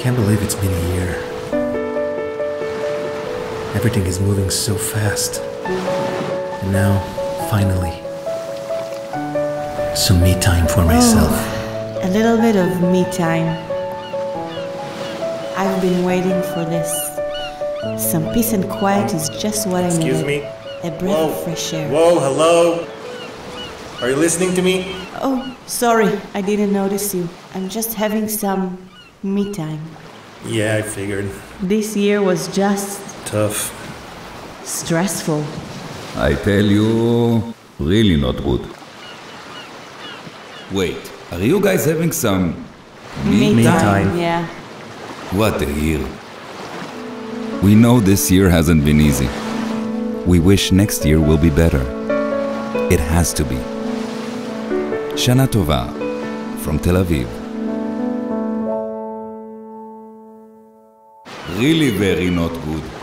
Can't believe it's been a year. Everything is moving so fast. And now, finally, some me time for myself. A little bit of me time. I've been waiting for this. Some peace and quiet is just what I needed. Excuse me? A breath of fresh air. Whoa, hello? Are you listening to me? Oh, sorry, I didn't notice you. I'm just having some me time. Yeah, I figured. This year was just... tough. Stressful. I tell you, really not good. Wait, are you guys having some... me time? Yeah. What a year. We know this year hasn't been easy. We wish next year will be better. It has to be. Shana Tova, from Tel Aviv. Really very not good.